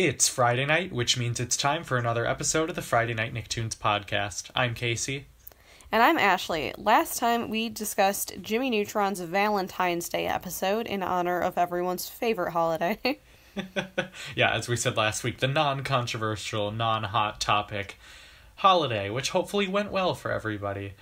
It's Friday night, which means it's time for another episode of the Friday Night Nicktoons podcast. I'm Casey. And I'm Ashli. Last time we discussed Jimmy Neutron's Valentine's Day episode in honor of everyone's favorite holiday. Yeah, as we said last week, the non-controversial, non-hot topic holiday, which hopefully went well for everybody.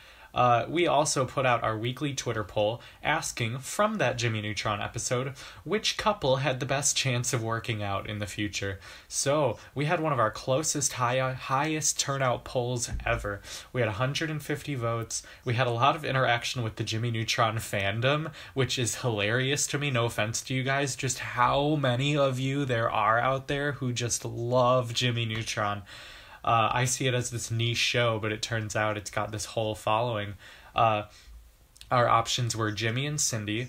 We also put out our weekly Twitter poll asking, from that Jimmy Neutron episode, which couple had the best chance of working out in the future. So we had one of our closest, highest turnout polls ever. We had 150 votes. We had a lot of interaction with the Jimmy Neutron fandom, which is hilarious to me. No offense to you guys, just how many of you there are out there who just love Jimmy Neutron. I see it as this niche show, but it turns out it's got this whole following. Our options were Jimmy and Cindy,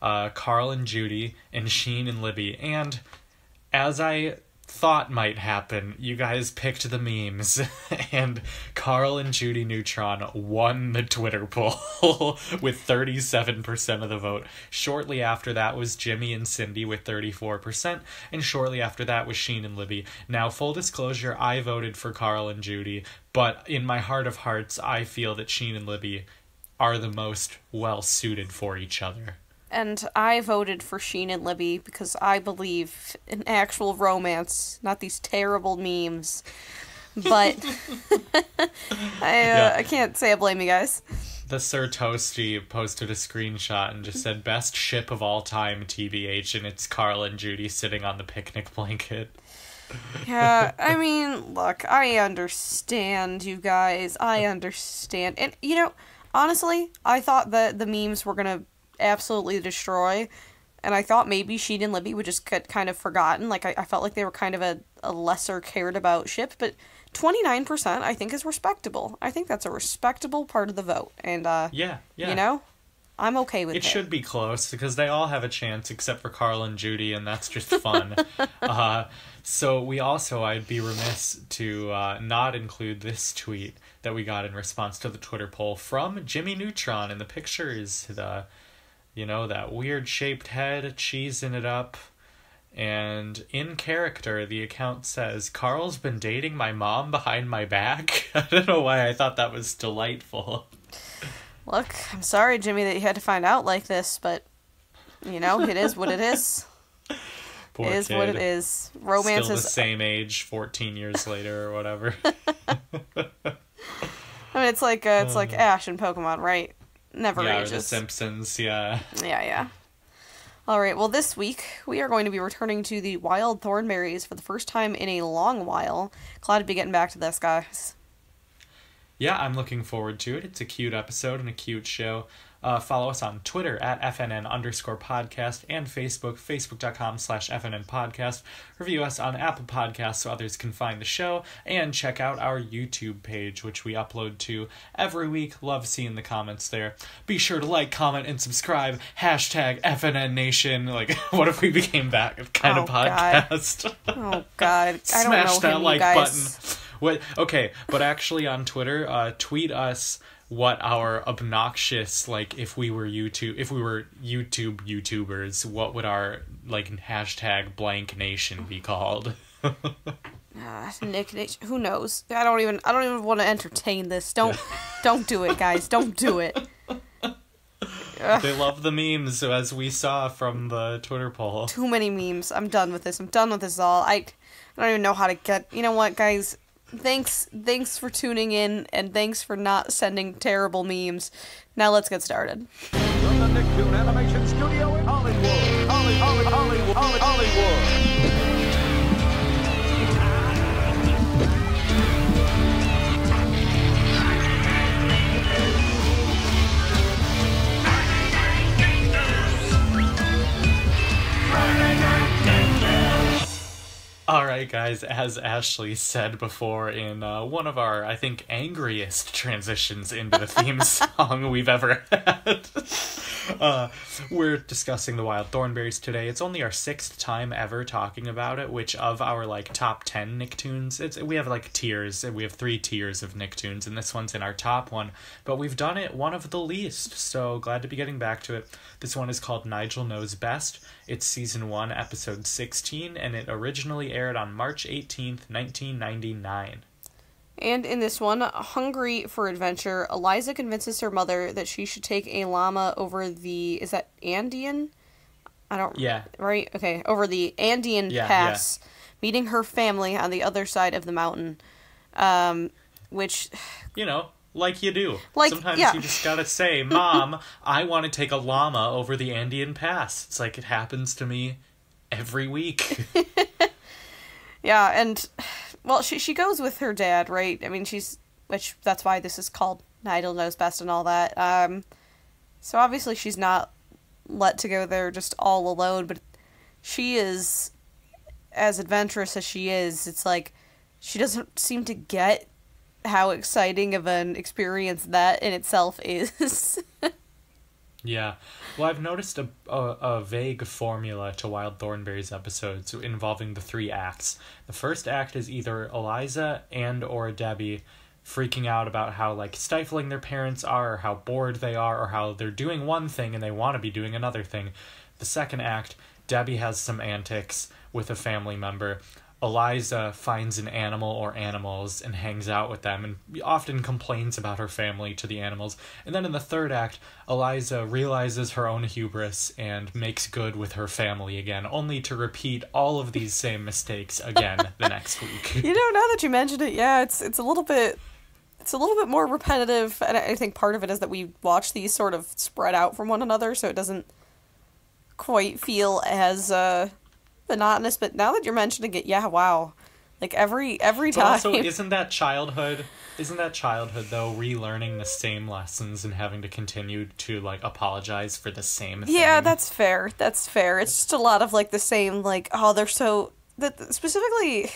Carl and Judy, and Sheen and Libby. And as I thought might happen, you guys picked the memes, and Carl and Judy Neutron won the Twitter poll with 37% of the vote. Shortly after that was Jimmy and Cindy with 34%, and shortly after that was Sheen and Libby. Now, full disclosure, I voted for Carl and Judy, but in my heart of hearts, I feel that Sheen and Libby are the most well-suited for each other. And I voted for Sheen and Libby because I believe in actual romance, not these terrible memes. But I can't say I blame you guys. The Sir Toasty posted a screenshot and just said, "Best ship of all time, TBH," and it's Carl and Judy sitting on the picnic blanket. Yeah, I mean, look, I understand you guys. I understand. And, you know, honestly, I thought that the memes were going to absolutely destroy, and I thought maybe Sheen and Libby would just get kind of forgotten. Like, I felt like they were kind of a lesser cared about ship, but 29% I think is respectable. I think that's a respectable part of the vote, and yeah, you know, I'm okay with it. It should be close because they all have a chance except for Carl and Judy, and that's just fun. So we also, I'd be remiss to not include this tweet that we got in response to the Twitter poll from Jimmy Neutron, and the picture is the, you know, that weird shaped head, cheesing it up. And in character, the account says, "Carl's been dating my mom behind my back." I don't know why I thought that was delightful. Look, I'm sorry, Jimmy, that you had to find out like this, but, you know, it is what it is. Poor kid. It is what it is. Romance still is the same age 14 years later or whatever. I mean, it's like Ash in Pokemon, right? Never ages. Or the Simpsons, yeah. All right, well, this week we are going to be returning to the Wild Thornberrys for the first time in a long while. Glad to be getting back to this, guys. Yeah, I'm looking forward to it. It's a cute episode and a cute show. Follow us on Twitter at FNN_podcast and Facebook, facebook.com/FNN podcast. Review us on Apple Podcasts so others can find the show, and check out our YouTube page, which we upload to every week. Love seeing the comments there. Be sure to like, comment, and subscribe. #FNN Nation. Like, what if we became that kind of podcast? God. Oh, God. Smash I don't know that like button. What? Okay, but actually on Twitter, tweet us what our obnoxious, like, if we were YouTube YouTubers, what would our, like, #blank nation be called? Nick, who knows? I don't even want to entertain this. Don't do it, guys. Don't do it. They love the memes, as we saw from the Twitter poll. Too many memes. I'm done with this. I'm done with this all. I don't even know how to get. You know what, guys? Thanks for tuning in, and thanks for not sending terrible memes. Now let's get started. From the Nicktoon Animation Studio in Hollywood. Hollywood. All right, guys, as Ashli said before in one of our, I think, angriest transitions into the theme song we've ever had, we're discussing the Wild Thornberrys today. It's only our 6th time ever talking about it, which of our, like, top 10 Nicktoons, we have, like, tiers. We have 3 tiers of Nicktoons, and this one's in our top one, but we've done it one of the least, so glad to be getting back to it. This one is called Nigel Knows Best. It's Season 1, Episode 16, and it originally aired on March 18th, 1999. And in this one, hungry for adventure, Eliza convinces her mother that she should take a llama over the... Is that Andean? I don't... Yeah. Right? Okay. Over the Andean Pass, meeting her family on the other side of the mountain, which... You know... Like you do. Like, sometimes you just gotta say, Mom, I want to take a llama over the Andean Pass. It's like it happens to me every week. Yeah, and, well, she goes with her dad, right? I mean, which, that's why this is called Nigel Knows Best and all that. So obviously she's not let to go there just all alone, but she is, as adventurous as she is, it's like, she doesn't seem to get how exciting of an experience that in itself is. Yeah. Well, I've noticed a vague formula to Wild Thornberry's episodes involving the three acts. The first act is either Eliza and or Debbie freaking out about how, like, stifling their parents are, or how bored they are, or how they're doing one thing and they want to be doing another thing. The second act, Debbie has some antics with a family member. Eliza finds an animal or animals and hangs out with them and often complains about her family to the animals. And then in the third act, Eliza realizes her own hubris and makes good with her family again, only to repeat all of these same mistakes again the next week. You know, now that you mentioned it, yeah, it's a little bit more repetitive, and I think part of it is that we watch these sort of spread out from one another, so it doesn't quite feel as monotonous, but now that you're mentioning it, yeah, wow, like every time. Also, isn't that childhood though, relearning the same lessons and having to continue to, like, apologize for the same thing? Yeah, that's fair. It's just a lot of, like, the same, like, oh, they're so, that specifically,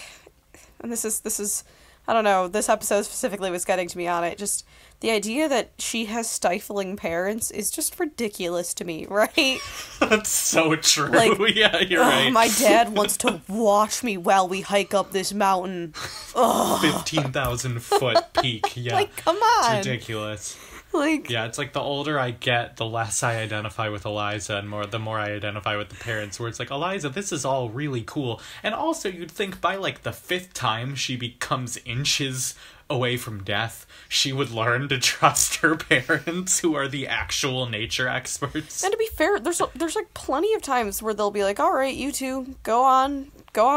and this is I don't know, this episode specifically was getting to me on it, just the idea that she has stifling parents is just ridiculous to me, right? That's so true. Like, yeah, you're right. My dad wants to watch me while we hike up this mountain. 15,000-foot peak, yeah. Like, come on. It's ridiculous. Like, yeah, it's like the older I get, the less I identify with Eliza, and the more I identify with the parents, where it's like, Eliza, this is all really cool. And also, you'd think by, like, the 5th time she becomes inches away from death, she would learn to trust her parents, who are the actual nature experts. And to be fair, there's like plenty of times where they'll be like, all right, you two, go out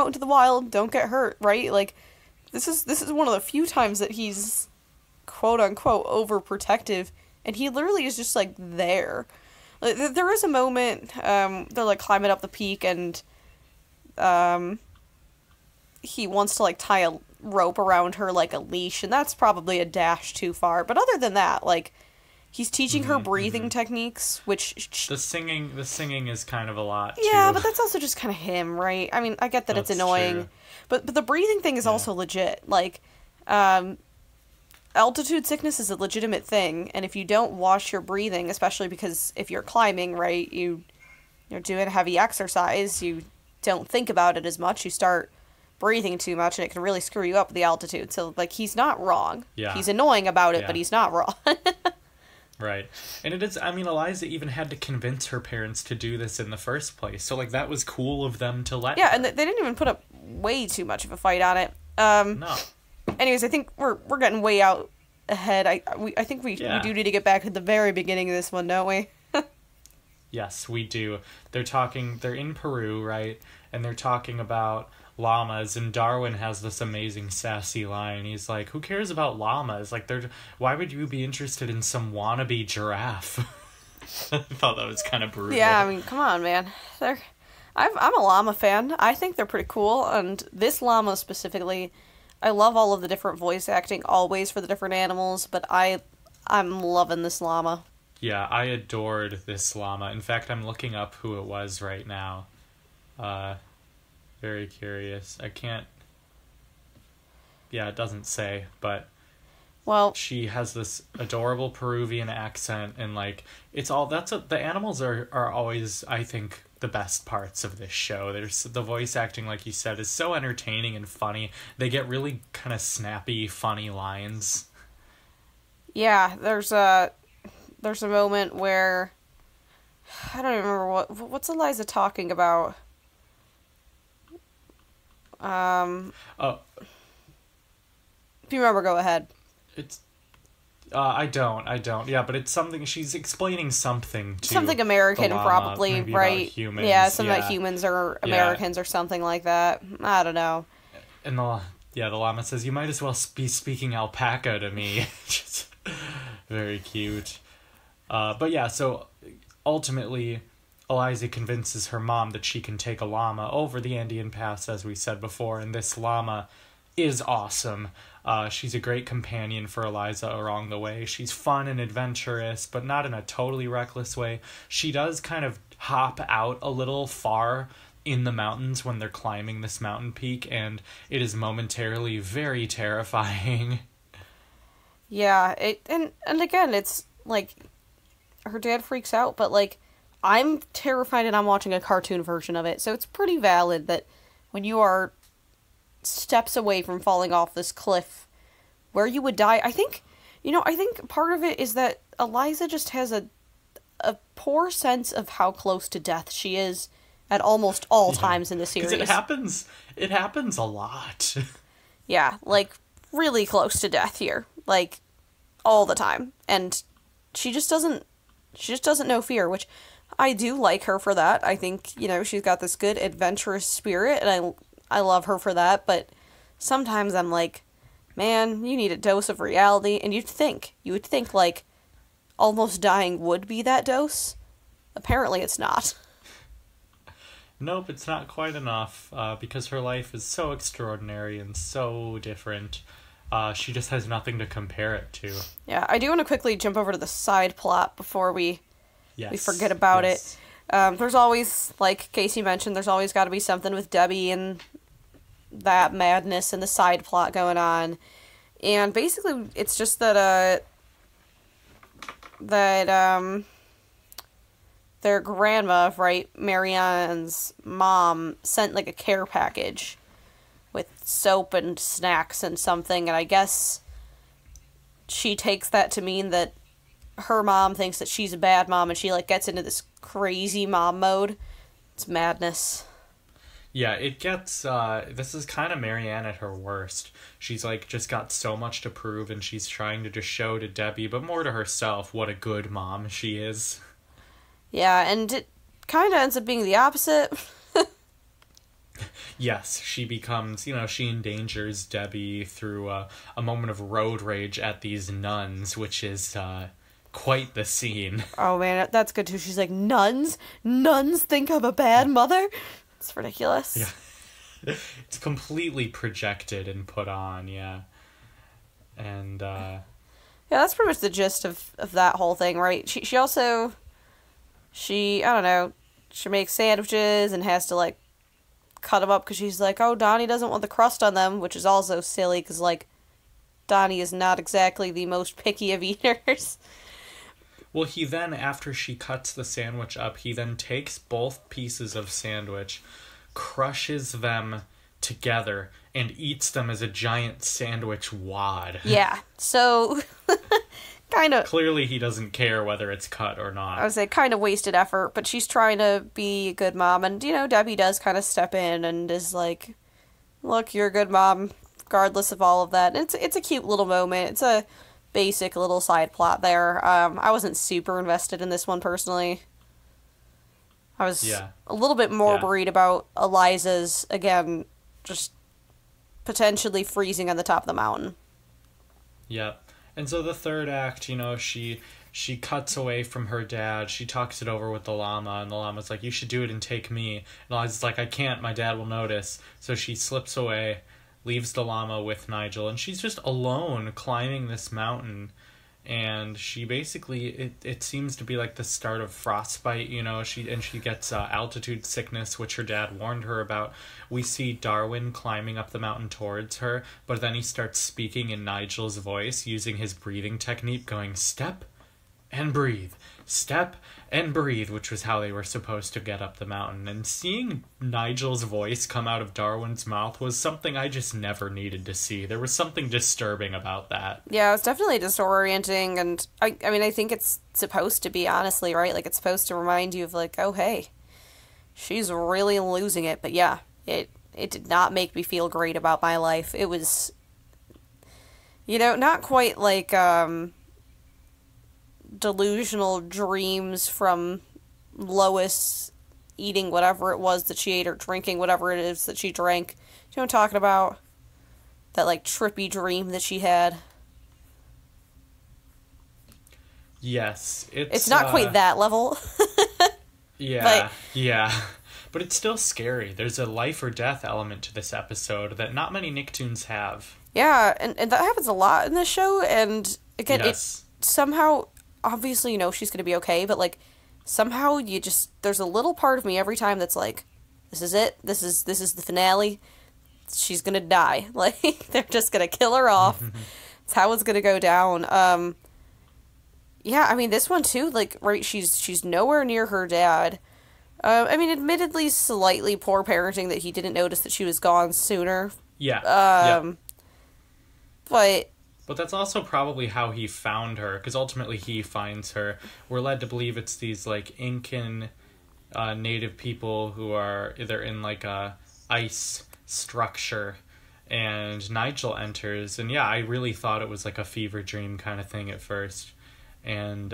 into the wild, don't get hurt, right? Like, this is one of the few times that he's quote-unquote overprotective, and he literally is just, like, there. Like, there is a moment, they're, like, climbing up the peak, and he wants to, like, tie a rope around her like a leash, and that's probably a dash too far, but other than that, like, he's teaching her breathing techniques, which the singing is kind of a lot too. But that's also just kind of him, right? I mean, I get that that's it's annoying, but the breathing thing is also legit. Like, altitude sickness is a legitimate thing, and if you don't watch your breathing, especially because if you're climbing, right, you're doing heavy exercise, you don't think about it as much, you start breathing too much, and it can really screw you up with the altitude. So, like, he's not wrong. Yeah. He's annoying about it, but he's not wrong. Right. And it is, I mean, Eliza even had to convince her parents to do this in the first place. So, like, that was cool of them to let her. And they didn't even put up way too much of a fight on it. No. Anyways, I think we're getting way out ahead. I think we do need to get back to the very beginning of this one, don't we? Yes, we do. They're in Peru, right? And they're talking about llamas, and Darwin has this amazing sassy line. He's like, who cares about llamas? Like, why would you be interested in some wannabe giraffe? I thought that was kind of brutal. Yeah, I mean, come on, man. I'm a llama fan. I think they're pretty cool, and this llama specifically, I love all of the different voice acting always for the different animals, but I'm loving this llama. Yeah, I adored this llama. In fact, I'm looking up who it was right now. Very curious. I can't... Yeah, it doesn't say, but... Well... She has this adorable Peruvian accent, and, like, it's all... The animals are always, I think, the best parts of this show. The voice acting, like you said, is so entertaining and funny. They get really kind of snappy, funny lines. Yeah, there's a moment where... I don't remember what's Eliza talking about. Oh. If you remember, go ahead. It's. I don't. Yeah, but it's something. She's explaining something to something American, llama, probably, right? Humans. Yeah, something that humans are Americans or something like that. I don't know. And the llama says, "You might as well be speaking alpaca to me." Just very cute. But yeah, so ultimately, Eliza convinces her mom that she can take a llama over the Andean Pass, as we said before, and this llama is awesome. She's a great companion for Eliza along the way. She's fun and adventurous, but not in a totally reckless way. She does kind of hop out a little far in the mountains when they're climbing this mountain peak, and it is momentarily very terrifying. Yeah, and again, it's like her dad freaks out, but like I'm terrified and I'm watching a cartoon version of it, so it's pretty valid that when you are steps away from falling off this cliff where you would die, I think part of it is that Eliza just has a poor sense of how close to death she is at almost all times in the series. It happens a lot. Yeah, like really close to death here, like all the time, and she just doesn't know fear, which I do like her for that. I think, you know, she's got this good adventurous spirit, and I love her for that, but sometimes I'm like, man, you need a dose of reality, and you would think, like, almost dying would be that dose. Apparently it's not. Nope, it's not quite enough, because her life is so extraordinary and so different. She just has nothing to compare it to. Yeah, I do want to quickly jump over to the side plot before we forget about it. There's always, like Casey mentioned, there's always got to be something with Debbie and that madness and the side plot going on. And basically, it's just that, their grandma, right, Marianne's mom, sent, like, a care package with soap and snacks and something. And I guess she takes that to mean that her mom thinks that she's a bad mom, and she, like, gets into this crazy mom mode. It's madness. Yeah, it gets, this is kind of Marianne at her worst. She's, like, just got so much to prove, and she's trying to just show to Debbie, but more to herself, what a good mom she is. Yeah, and it kind of ends up being the opposite. Yes, she becomes, she endangers Debbie through a moment of road rage at these nuns, which is, quite the scene. Oh man, that's good too. She's like, nuns think I'm a bad mother? It's ridiculous. Yeah. It's completely projected and put on, yeah. And, yeah, that's pretty much the gist of that whole thing, right? She also, I don't know, she makes sandwiches and has to, like, cut them up because she's like, oh, Donnie doesn't want the crust on them, which is also silly because, like, Donnie is not exactly the most picky of eaters. Well, he then, after she cuts the sandwich up, he then takes both pieces of sandwich, crushes them together, and eats them as a giant sandwich wad. Yeah, so... kind of... Clearly he doesn't care whether it's cut or not. I would say kind of wasted effort, but she's trying to be a good mom, and, Debbie does kind of step in and is like, look, you're a good mom, regardless of all of that. And it's a cute little moment. It's a... basic little side plot there. I wasn't super invested in this one personally. I was a little bit more worried about Eliza's, again, just potentially freezing on the top of the mountain. Yeah. And so the third act, she cuts away from her dad. She talks it over with the llama, and the llama's like, you should do it and take me. And Eliza's like, I can't, my dad will notice. So she slips away, leaves the llama with Nigel, and she's just alone climbing this mountain, and she basically, it seems to be like the start of frostbite, she gets altitude sickness, which her dad warned her about. We see Darwin climbing up the mountain towards her, but then he starts speaking in Nigel's voice using his breathing technique, going step and breathe, step and breathe, which was how they were supposed to get up the mountain. And seeing Nigel's voice come out of Darwin's mouth was something I just never needed to see. There was something disturbing about that. Yeah, it's definitely disorienting, and I mean, I think it's supposed to be, honestly, right? Like, it's supposed to remind you of, like, oh, hey, she's really losing it. But yeah, it did not make me feel great about my life. It was, you know, not quite like, delusional dreams from Lois eating whatever it was that she ate or drinking whatever it is that she drank. Do you know what I'm talking about? That, like, trippy dream that she had. Yes. It's not quite that level. Yeah. Yeah. But it's still scary. There's a life or death element to this episode that not many Nicktoons have. Yeah, and that happens a lot in this show, and again, yes. It somehow, obviously, you know, she's going to be okay, but, like, somehow you just, there's a little part of me every time that's like, this is it, this is the finale, she's going to die. Like, they're just going to kill her off. That's how it's going to go down. Yeah, I mean, this one, too, like, right, she's nowhere near her dad. I mean, admittedly, slightly poor parenting that he didn't notice that she was gone sooner. Yeah. But that's also probably how he found her, because ultimately he finds her. We're led to believe it's these, like, Incan native people who are either in, like, a ice structure, and Nigel enters. And yeah, I really thought it was, like, a fever dream kind of thing at first, and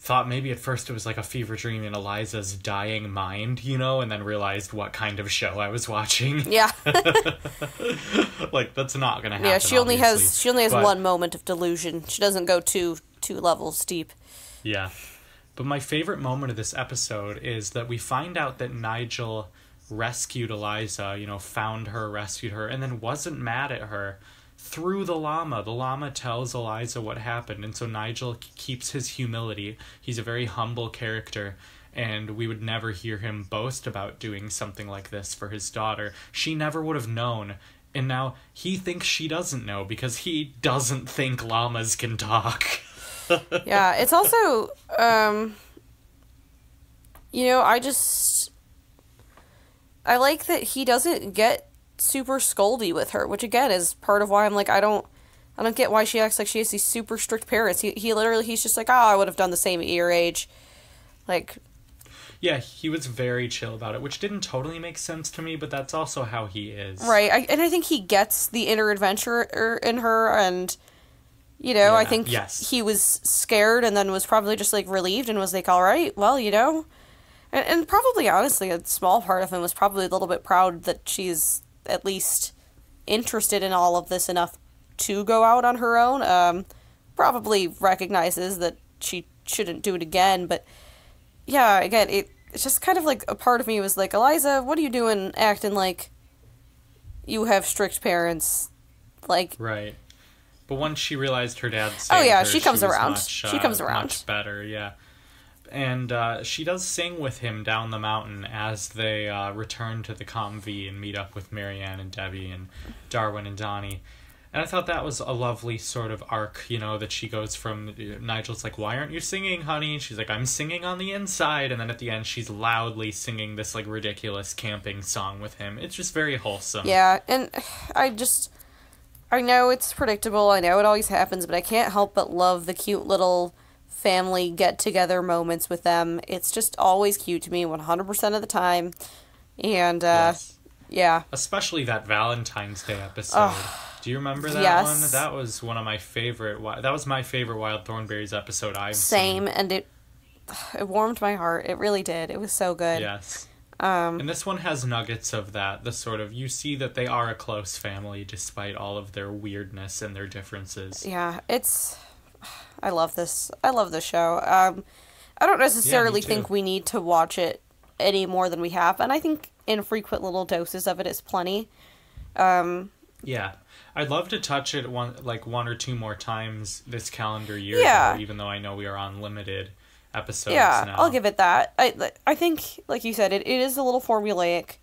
thought maybe at first it was, like, a fever dream in Eliza's dying mind, you know, and then realized what kind of show I was watching. Yeah. Like, that's not gonna happen. Yeah, she only has but one moment of delusion. She doesn't go two levels deep. Yeah. But my favorite moment of this episode is that we find out that Nigel rescued Eliza, you know, found her, rescued her, and then wasn't mad at her. Through the llama. The llama tells Eliza what happened, and so Nigel keeps his humility. He's a very humble character, and we would never hear him boast about doing something like this for his daughter. She never would have known, and now he thinks she doesn't know because he doesn't think llamas can talk. Yeah, it's also, you know, I like that he doesn't get super scoldy with her, which again is part of why I'm like, I don't get why she acts like she has these super strict parents. He's just like, oh, I would have done the same at your age. Like, yeah, he was very chill about it, which didn't totally make sense to me, but that's also how he is, right? And I think he gets the inner adventurer in her, and, you know, yeah, I think yes. He was scared and then was probably just, like, relieved and was like, all right, well, you know, and probably honestly a small part of him was probably a little bit proud that she's at least interested in all of this enough to go out on her own. Probably recognizes that she shouldn't do it again, but yeah, again, it's just kind of like a part of me was like, Eliza, what are you doing acting like you have strict parents? Like, right. But once she realized her dad saved her, she comes around much better. Yeah. And she does sing with him down the mountain as they return to the Comvee and meet up with Marianne and Debbie and Darwin and Donnie. And I thought that was a lovely sort of arc, you know, that she goes from, Nigel's like, why aren't you singing, honey? And she's like, I'm singing on the inside. And then at the end, she's loudly singing this, like, ridiculous camping song with him. It's just very wholesome. Yeah, and I know it's predictable. I know it always happens, but I can't help but love the cute little family get-together moments with them. It's just always cute to me 100% of the time. And yes. Yeah, especially that Valentine's Day episode. Do you remember that? Yes. One that was one of my favorite. That was my favorite Wild Thornberrys episode I've seen. And it warmed my heart. It really did. It was so good. Yes. And this one has nuggets of that, the sort of, you see that they are a close family despite all of their weirdness and their differences. Yeah, it's, I love this. I love this show. I don't necessarily think we need to watch it any more than we have, and I think infrequent little doses of it is plenty. Yeah, I'd love to touch it one or two more times this calendar year. Yeah. Though, even though I know we are on limited episodes. Yeah, now. I'll give it that. I think, like you said, it is a little formulaic,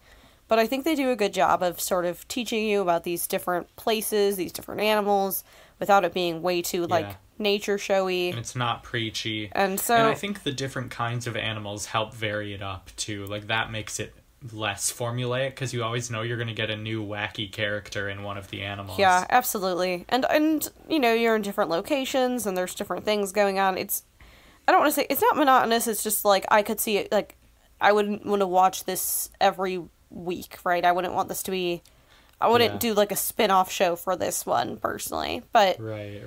but I think they do a good job of sort of teaching you about these different places, these different animals, without it being way too like nature showy. And it's not preachy. And so, and I think the different kinds of animals help vary it up too. Like that makes it less formulaic because you always know you're going to get a new wacky character in one of the animals. Yeah, absolutely. And you know, you're in different locations and there's different things going on. It's, I don't want to say it's not monotonous. It's just like I could see it. Like I wouldn't want to watch this every week, right? I wouldn't want this to be. I wouldn't do like a spin-off show for this one personally, but right.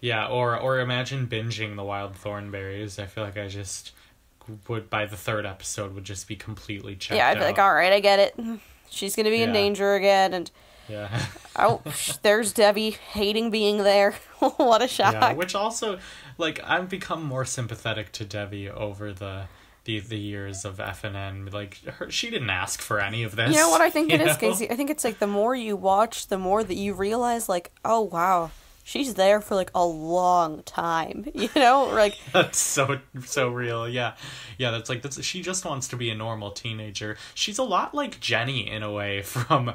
Yeah, or imagine binging the Wild Thornberrys. I feel like I just would, by the third episode, would just be completely checked out. Yeah, I'd be like, all right, I get it. She's gonna be in danger again, and oh, there's Debbie hating being there. What a shock! Yeah, which also, like, I've become more sympathetic to Debbie over the years of FNN. Like, she didn't ask for any of this. You know what I think it is, Casey? I think it's like the more you watch, the more that you realize, like, oh wow, she's there for like a long time, you know? Like that's so real. Yeah, that's like she just wants to be a normal teenager. She's a lot like Jenny in a way from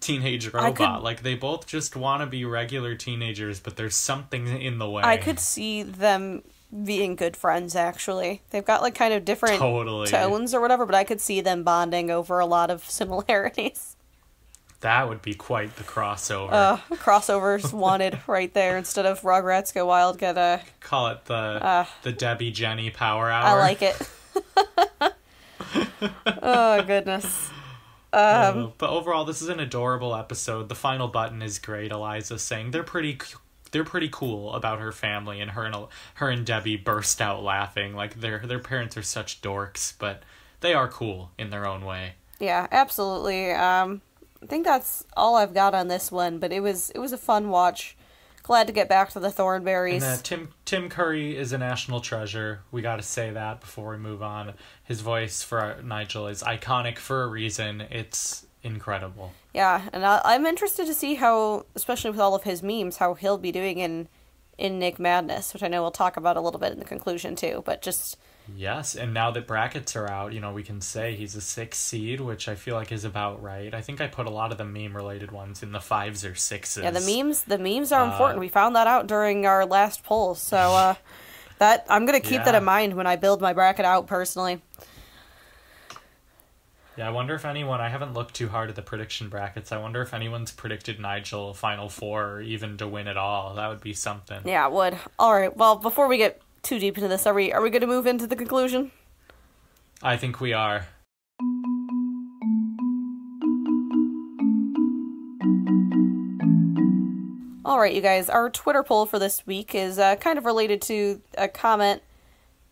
Teenage Robot. Like they both just want to be regular teenagers, but there's something in the way. I could see them being good friends, actually. They've got like kind of different tones or whatever, but I could see them bonding over a lot of similarities. That would be quite the crossover. Crossovers wanted right there. Instead of Rugrats Go Wild, call it the Debbie Jenny Power Hour. I like it. Oh goodness. But overall, this is an adorable episode. The final button is great. Eliza saying they're pretty cool about her family, and her and Debbie burst out laughing. Like their parents are such dorks, but they are cool in their own way. Yeah, absolutely. I think that's all I've got on this one, but it was a fun watch. Glad to get back to the Thornberrys. And, Tim Curry is a national treasure. We got to say that before we move on. His voice for Nigel is iconic for a reason. It's incredible. Yeah, and I'm interested to see how, especially with all of his memes, how he'll be doing in Nick Madness, which I know we'll talk about a little bit in the conclusion too, but just... Yes, and now that brackets are out, you know, we can say he's a 6 seed, which I feel like is about right. I think I put a lot of the meme-related ones in the 5s or 6s. Yeah, the memes are important. We found that out during our last poll, so that I'm going to keep that in mind when I build my bracket out personally. Yeah, I wonder if anyone... I haven't looked too hard at the prediction brackets. I wonder if anyone's predicted Nigel Final Four or even to win at all. That would be something. Yeah, it would. All right, well, before we get too deep into this, are we going to move into the conclusion? I think we are. All right, you guys, our Twitter poll for this week is kind of related to a comment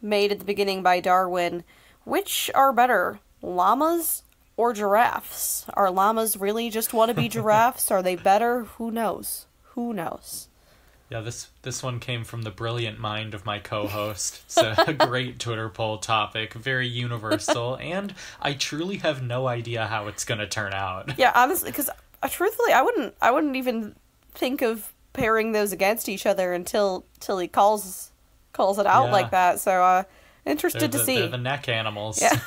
made at the beginning by Darwin. Which are better, llamas or giraffes? Are llamas really just want to be giraffes? Are they better? Who knows? Yeah, this one came from the brilliant mind of my co-host. It's a great Twitter poll topic, very universal, and I truly have no idea how it's going to turn out. Yeah, honestly, because truthfully, I wouldn't even think of pairing those against each other until he calls it out like that. So, interested to see. They're the neck animals. Yeah.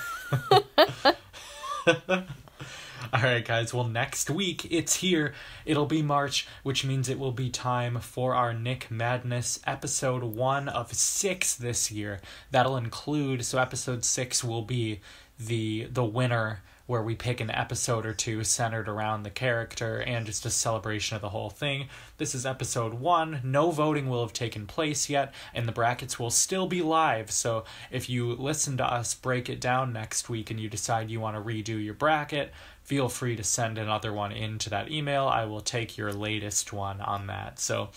All right, guys. Well, next week, it's here. It'll be March, which means it will be time for our Nick Madness episode 1 of 6 this year. That'll include, so episode 6 will be the winner, where we pick an episode or two centered around the character and just a celebration of the whole thing. This is episode 1. No voting will have taken place yet, and the brackets will still be live. So if you listen to us break it down next week and you decide you want to redo your bracket, feel free to send another one into that email. I will take your latest one on that. So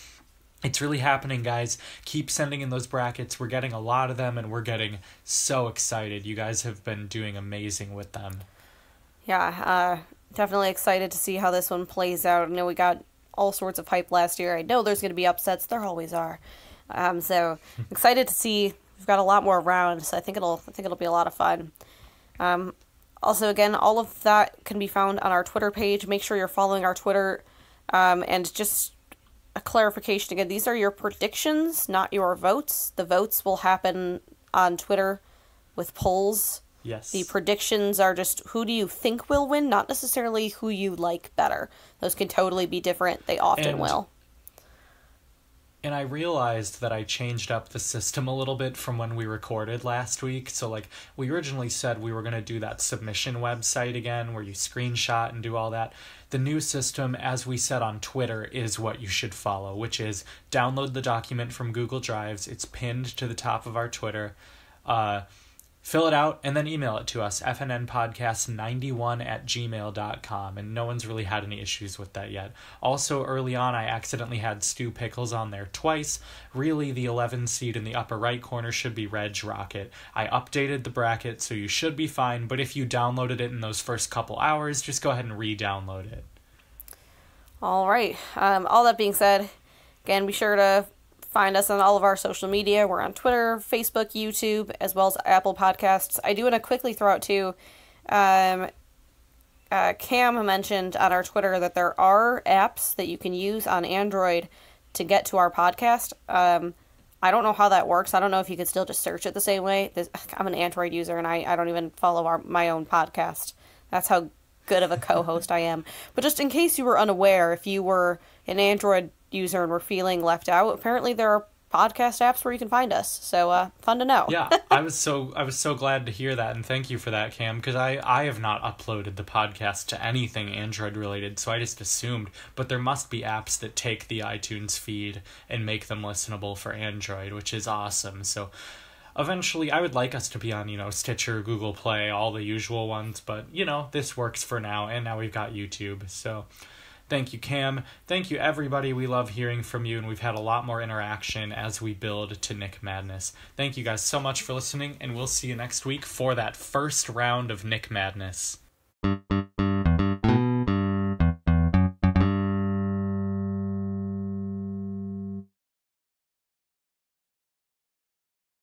it's really happening, guys. Keep sending in those brackets. We're getting a lot of them, and we're getting so excited. You guys have been doing amazing with them. Yeah, definitely excited to see how this one plays out. I know we got all sorts of hype last year. I know there's going to be upsets. There always are. So excited to see. We've got a lot more rounds. I think it'll be a lot of fun. Also, again, all of that can be found on our Twitter page. Make sure you're following our Twitter. And just a clarification again, these are your predictions, not your votes. The votes will happen on Twitter with polls. Yes. The predictions are just who do you think will win, not necessarily who you like better. Those can totally be different. They often will. And I realized that I changed up the system a little bit from when we recorded last week. So, like, we originally said we were going to do that submission website again where you screenshot and do all that. The new system, as we said on Twitter, is what you should follow, which is download the document from Google Drives. It's pinned to the top of our Twitter. Fill it out and then email it to us, fnnpodcast91@gmail.com, and no one's really had any issues with that yet. Also, early on, I accidentally had Stew Pickles on there twice. Really, the 11 seed in the upper right corner should be Reg Rocket. I updated the bracket, so you should be fine, but if you downloaded it in those first couple hours, just go ahead and re-download it. All right. All that being said, again, be sure to find us on all of our social media. We're on Twitter, Facebook, YouTube, as well as Apple Podcasts. I do want to quickly throw out, too, Cam mentioned on our Twitter that there are apps that you can use on Android to get to our podcast. I don't know how that works. I don't know if you could still just search it the same way. I'm an Android user, and I don't even follow my own podcast. That's how good of a co-host I am. But just in case you were unaware, if you were an Android user and we're feeling left out, apparently there are podcast apps where you can find us, so fun to know. Yeah, I was so glad to hear that, and thank you for that, Cam, because I have not uploaded the podcast to anything Android related, so I just assumed, but there must be apps that take the iTunes feed and make them listenable for Android, which is awesome. So eventually I would like us to be on, you know, Stitcher, Google Play, all the usual ones, but you know, this works for now, and now we've got YouTube, so thank you, Cam. Thank you, everybody. We love hearing from you, and we've had a lot more interaction as we build to Nick Madness. Thank you guys so much for listening, and we'll see you next week for that first round of Nick Madness.